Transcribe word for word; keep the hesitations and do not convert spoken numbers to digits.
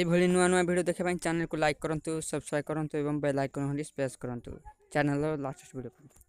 एभली नुआ नुआ वीडियो देखा चैनल को लाइक करंतु सब्सक्राइब करंतु एवं बेल आइकन हली प्रेस करंतु चैनल लास्ट वीडियो।